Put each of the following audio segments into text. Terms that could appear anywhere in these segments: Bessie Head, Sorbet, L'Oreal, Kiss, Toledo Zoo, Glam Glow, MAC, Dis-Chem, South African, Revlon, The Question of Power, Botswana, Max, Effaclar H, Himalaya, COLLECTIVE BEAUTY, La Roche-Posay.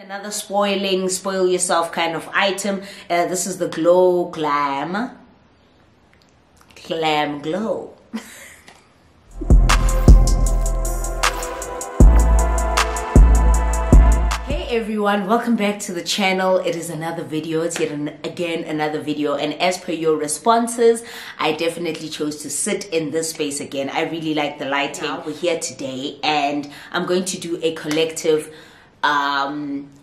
Another spoil yourself kind of item. This is the Glam Glow. Everyone, welcome back to the channel. It is another video. It's yet again another video, and as per your responses, I definitely chose to sit in this space again. I really like the lighting. Now, we're here today and I'm going to do a collective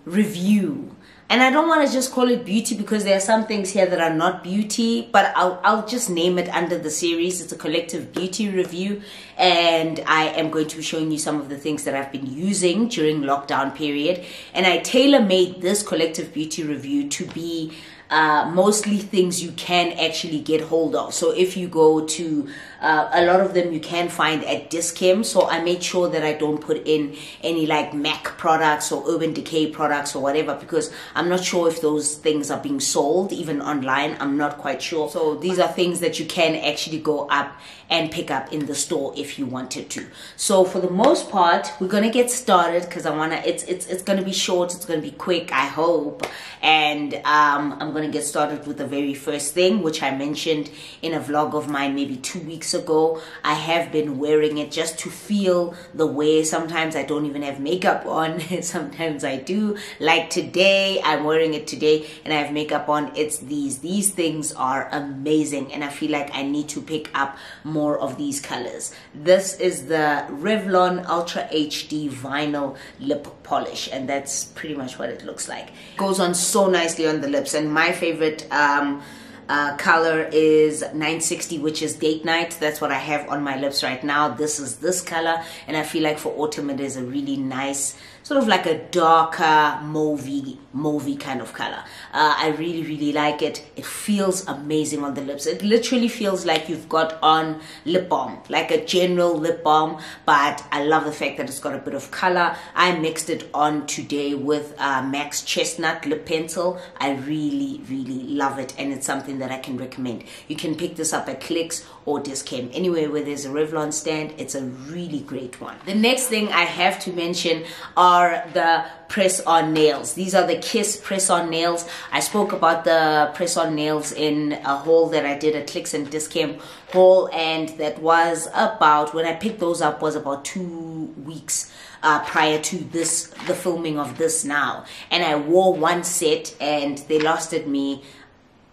review, and I don't want to just call it beauty because there are some things here that are not beauty, but I'll just name it under the series. It's a collective beauty review, and I am going to be showing you some of the things that I've been using during lockdown period, and I tailor-made this collective beauty review to be mostly things you can actually get hold of. So if you go to a lot of them you can find at Dis-Chem, so I made sure that I don't put in any like MAC products or Urban Decay products or whatever, because I'm not sure if those things are being sold even online. I'm not quite sure. So these are things that you can actually go up and pick up in the store if you wanted to. So for the most part, we're gonna get started because I wanna, it's gonna be short, it's gonna be quick, I hope, and I'm gonna get started with the very first thing, which I mentioned in a vlog of mine maybe 2 weeks ago. I have been wearing it just to feel the wear. Sometimes I don't even have makeup on, sometimes I do. Like today, I'm wearing it today and I have makeup on. It's these things are amazing, and I feel like I need to pick up more of these colors. This is the Revlon Ultra HD Vinyl Lip Polish, and that's pretty much what it looks like. It goes on so nicely on the lips, and my favorite color is 960, which is Date Night. That's what I have on my lips right now. This is this color, and I feel like for autumn it is a really nice sort of like a darker mauvey kind of color. I really like it. It feels amazing on the lips. It literally feels like you've got on lip balm, like a general lip balm, but I love the fact that it's got a bit of color. I mixed it on today with Max Chestnut lip pencil. I really love it, and it's something that I can recommend. You can pick this up at Clicks or Dis-Chem. Anywhere where there's a Revlon stand, it's a really great one. The next thing I have to mention are the press-on nails. These are the Kiss press-on nails. I spoke about the press-on nails in a haul that I did at Clicks and Dis-Chem haul, and that was about, when I picked those up, was about 2 weeks prior to this, the filming of this now. And I wore one set and they lasted me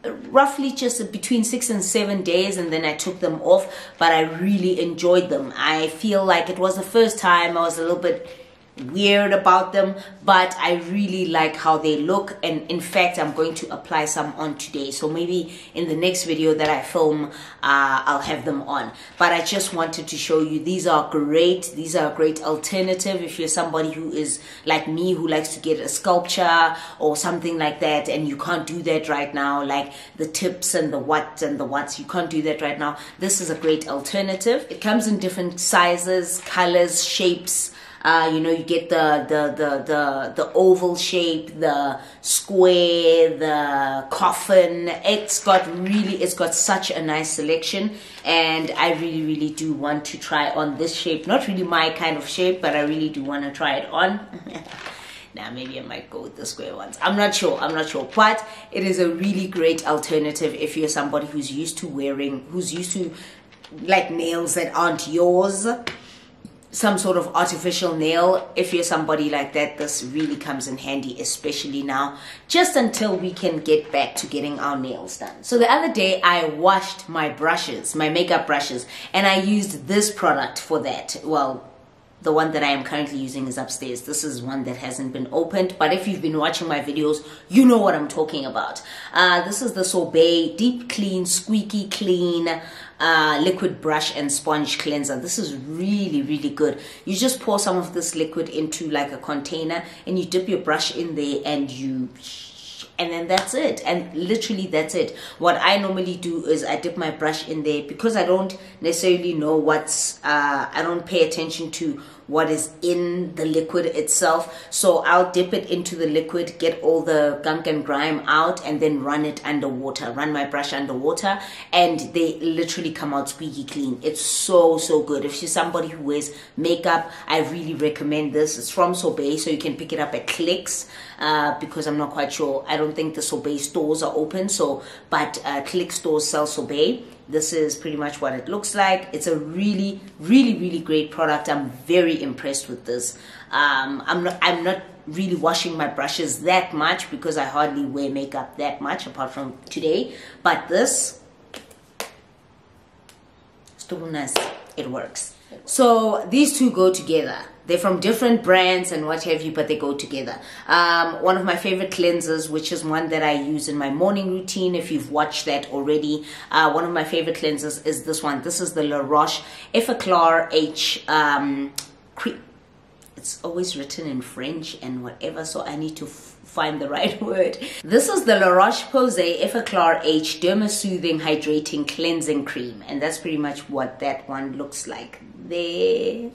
roughly just between 6 and 7 days, and then I took them off, but I really enjoyed them. I feel like it was the first time I was a little bit weird about them, but I really like how they look, and in fact I'm going to apply some on today, so maybe in the next video that I film I'll have them on. But I just wanted to show you, these are great. These are a great alternative if you're somebody who is like me, who likes to get a sculpture or something like that, and you can't do that right now, like the tips and the what and the whats, you can't do that right now. This is a great alternative. It comes in different sizes, colors, shapes. You know, you get the oval shape, the square, the coffin. It's got such a nice selection, and I really do want to try on this shape. Not really my kind of shape, but I really do want to try it on. Now, maybe I might go with the square ones. I'm not sure. But it is a really great alternative if you're somebody who's used to like nails that aren't yours. Some sort of artificial nail. If you're somebody like that, this really comes in handy, especially now, just until we can get back to getting our nails done. So the other day I washed my brushes, my makeup brushes, and I used this product for that. Well, the one that I am currently using is upstairs. This is one that hasn't been opened, but if you've been watching my videos, you know what I'm talking about. This is the Sorbet Deep Clean, Squeaky Clean liquid brush and sponge cleanser. This is really good. You just pour some of this liquid into like a container, and you dip your brush in there, and you... and then that's it, and literally that's it. What I normally do is I dip my brush in there because I don't necessarily know what's I don't pay attention to what is in the liquid itself. So I'll dip it into the liquid, get all the gunk and grime out, and then run it underwater, run my brush underwater, and they literally come out squeaky clean. It's so good. If you're somebody who wears makeup, I really recommend this. It's from Sorbet, so you can pick it up at Clicks, because I'm not quite sure, I don't think the Sorbet stores are open, so but Clicks stores sell Sorbet. This is pretty much what it looks like. It's a really great product. I'm very impressed with this. I'm not really washing my brushes that much because I hardly wear makeup that much apart from today, but this it works. So these two go together. They're from different brands and what have you, but they go together. One of my favorite cleansers, which is one that I use in my morning routine, if you've watched that already, one of my favorite cleansers is this one. This is the La Roche Effaclar H cream. It's always written in French and whatever, so I need to find the right word. This is the La Roche-Posay Effaclar H Derma Soothing Hydrating Cleansing Cream, and that's pretty much what that one looks like. There.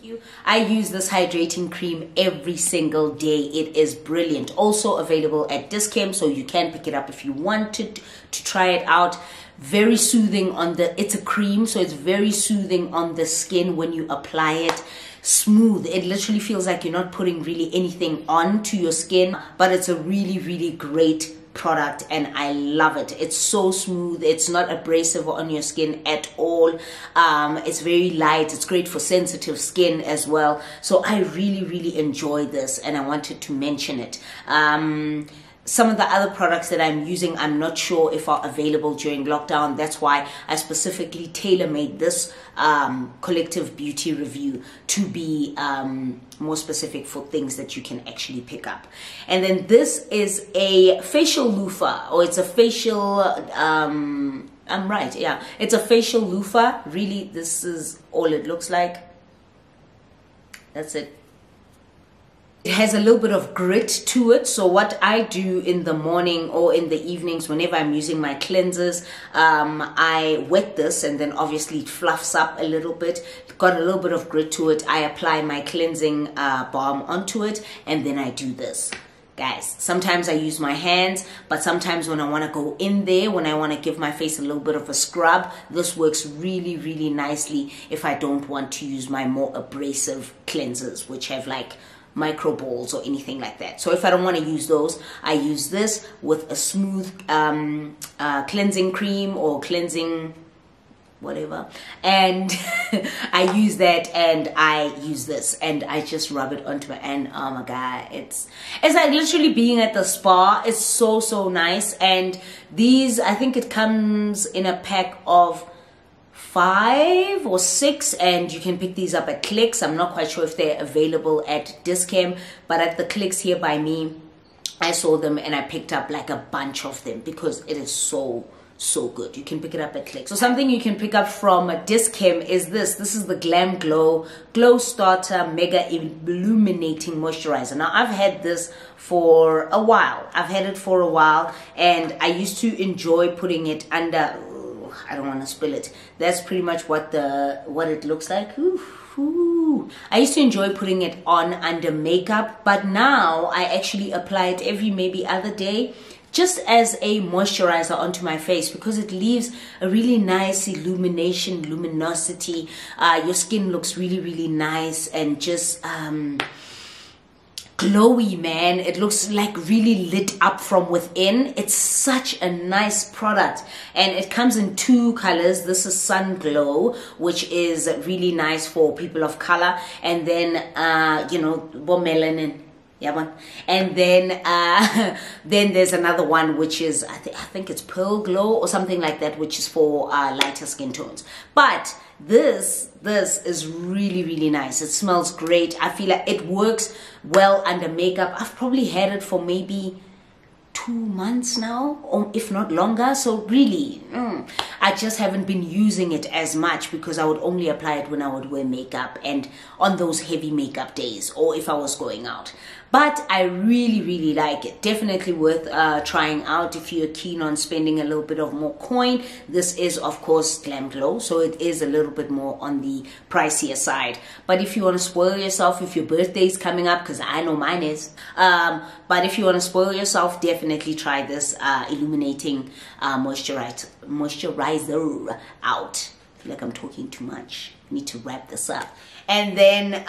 I use this hydrating cream every single day. It is brilliant. Also available at Dis-Chem, so you can pick it up if you wanted to try it out. Very soothing on the, it's a cream, so it's very soothing on the skin when you apply it. Smooth. It literally feels like you're not putting really anything onto your skin, but it's a really great product and I love it. It's so smooth. It's not abrasive on your skin at all. It's very light. It's great for sensitive skin as well. So I really enjoy this and I wanted to mention it. Some of the other products that I'm using, I'm not sure if are available during lockdown. That's why I specifically tailor-made this collective beauty review to be more specific for things that you can actually pick up. And then this is a facial loofah, or it's a facial... I'm right, yeah. It's a facial loofah. Really, this is all it looks like. That's it. It has a little bit of grit to it, so what I do in the morning or in the evenings whenever I'm using my cleansers, I wet this and then obviously it fluffs up a little bit, got a little bit of grit to it. I apply my cleansing balm onto it and then I do this. Guys, sometimes I use my hands, but sometimes when I want to go in there, when I want to give my face a little bit of a scrub, this works really nicely if I don't want to use my more abrasive cleansers, which have like micro balls or anything like that. So if I don't want to use those, I use this with a smooth cleansing cream or cleansing whatever, and I use that and I use this and I just rub it onto my, and oh my god, it's like literally being at the spa. It's so nice. And these, I think it comes in a pack of 5 or 6 and you can pick these up at Clicks. I'm not quite sure if they're available at Dis-Chem, but at the Clicks here by me, I saw them and I picked up like a bunch of them because it is so good. You can pick it up at Clicks. So something you can pick up from Dis-Chem is this. This is the Glam Glow Glow Starter Mega Illuminating Moisturizer. Now I've had this for a while. And I used to enjoy putting it under... I don't want to spill it. That's pretty much what it looks like. Ooh. I used to enjoy putting it on under makeup, but now I actually apply it every maybe other day just as a moisturizer onto my face because it leaves a really nice illumination, luminosity. Your skin looks really nice and just... glowy, man. It looks like really lit up from within. It's such a nice product and it comes in 2 colors. This is Sun Glow, which is really nice for people of color, and then you know, melanin. Yeah, one. And then there's another one which is I think it's Pearl Glow or something like that, which is for lighter skin tones. But this is really nice. It smells great. I feel like it works well under makeup. I've probably had it for maybe 2 months now, or if not longer. So really, I just haven't been using it as much because I would only apply it when I would wear makeup and on those heavy makeup days or if I was going out. but I really, really like it. Definitely worth trying out if you're keen on spending a little bit of more coin. This is, of course, Glam Glow, so it is a little bit more on the pricier side. But if you want to spoil yourself, if your birthday is coming up, because I know mine is, but if you want to spoil yourself, definitely try this illuminating moisturizer out. I feel like I'm talking too much. Need to wrap this up. And then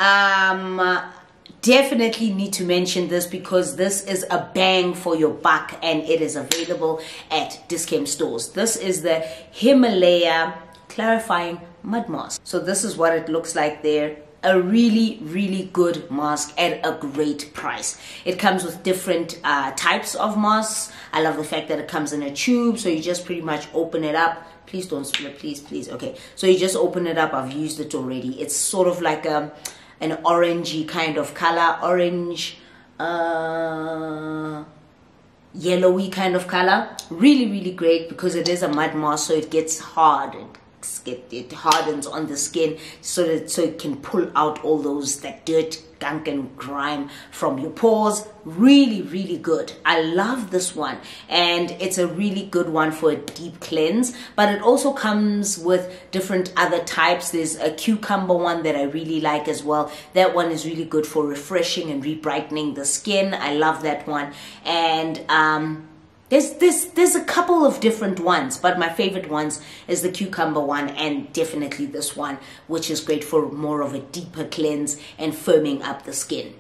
definitely need to mention this because this is a bang for your buck and it is available at Dis-Chem stores. This is the Himalaya Clarifying Mud Mask. So this is what it looks like there. A really, really good mask at a great price. It comes with different types of masks. I love the fact that it comes in a tube, so you just pretty much open it up. Please don't spill it, please, please. Okay, so you just open it up. I've used it already. It's sort of like an orangey kind of color, orange, yellowy kind of color. Really, really great because it is a mud mask, so it gets hard. It hardens on the skin so it can pull out all that dirt, gunk and grime from your pores. Really, really good. I love this one, and it's a really good one for a deep cleanse, but it also comes with different other types. There's a cucumber one that I really like as well. That one is really good for refreshing and re-brightening the skin. I love that one. And there's a couple of different ones, but my favorite ones is the cucumber one and definitely this one, which is great for more of a deeper cleanse and firming up the skin.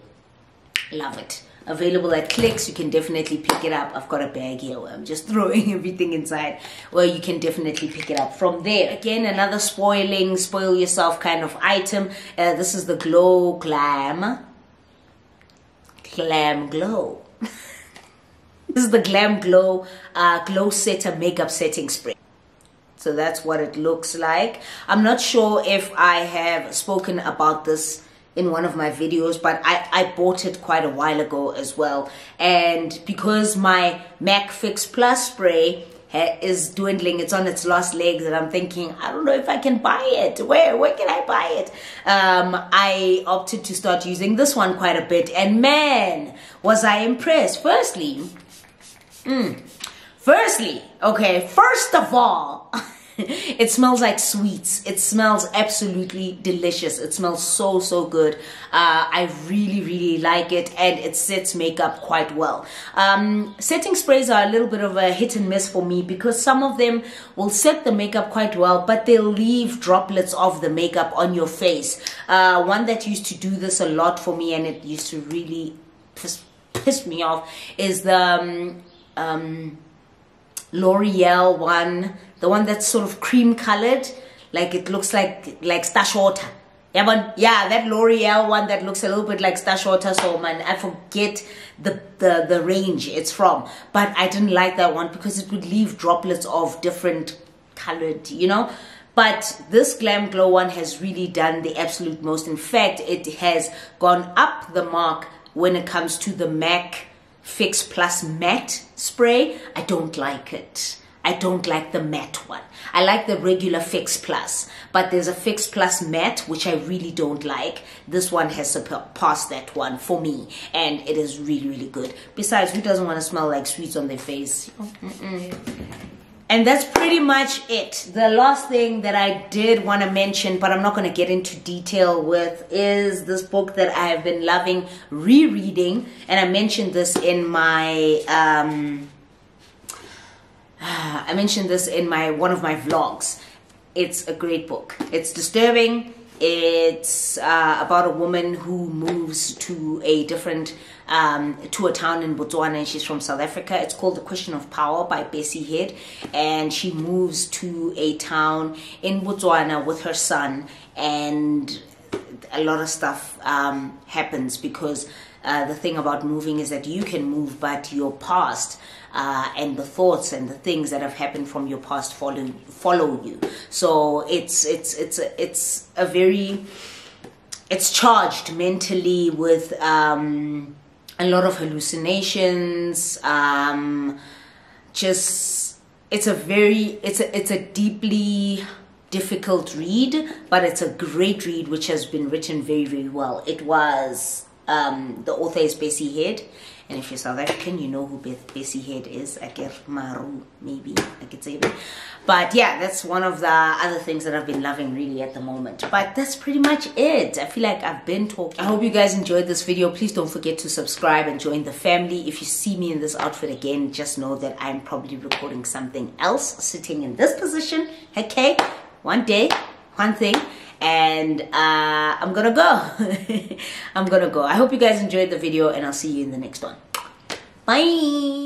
Love it. Available at Clicks. You can definitely pick it up. I've got a bag here where I'm just throwing everything inside. Well, you can definitely pick it up from there. Again, another spoil yourself kind of item. This is the Glam Glow. This is the Glam Glow Glow Setter Makeup Setting Spray. So that's what it looks like. I'm not sure if I have spoken about this in one of my videos, but I bought it quite a while ago as well. And because my MAC Fix Plus spray is dwindling, it's on its last legs, and I'm thinking, I don't know if I can buy it. Where can I buy it? I opted to start using this one quite a bit, and man, was I impressed. First of all, it smells like sweets. It smells absolutely delicious. It smells so, so good. I really, really like it, and it sets makeup quite well. Setting sprays are a little bit of a hit and miss for me because some of them will set the makeup quite well, but they'll leave droplets of the makeup on your face. One that used to do this a lot for me, and it used to really piss me off, is the L'Oreal one, the one that's sort of cream colored, like it looks like Stash Water. Yeah, but yeah, that L'Oreal one that looks a little bit like Stash Water. So man, I forget the range it's from, but I didn't like that one because it would leave droplets of different colored, you know. But this Glam Glow one has really done the absolute most. In fact, it has gone up the mark when it comes to the MAC Fix Plus Matte spray. I don't like it. I don't like the matte one. I like the regular Fix Plus, but there's a Fix Plus Matte which I really don't like. This one has surpassed that one for me, and it is really, really good. Besides, who doesn't want to smell like sweets on their face? And that's pretty much it. The last thing that I did want to mention, but I'm not going to get into detail with, is this book that I have been loving rereading. And I mentioned this in my one of my vlogs. It's a great book. It's disturbing. It's about a woman who moves to a different to a town in Botswana, and she's from South Africa. It's called The Question of Power by Bessie Head, and she moves to a town in Botswana with her son, and a lot of stuff happens because the thing about moving is that you can move, but your past and the thoughts and the things that have happened from your past follow you. So it's charged mentally with a lot of hallucinations. It's a deeply difficult read, but it's a great read which has been written very, very well. It was The author is Bessie Head, and if you're South African, you know who Bessie Head is. I guess Maru, maybe I could say that. But yeah, that's one of the other things that I've been loving really at the moment. But that's pretty much it. I feel like I've been talking. I hope you guys enjoyed this video. Please don't forget to subscribe and join the family. If you see me in this outfit again, just know that I'm probably recording something else sitting in this position. Okay, one day, one thing. And I'm gonna go. I hope you guys enjoyed the video, and I'll see you in the next one. Bye.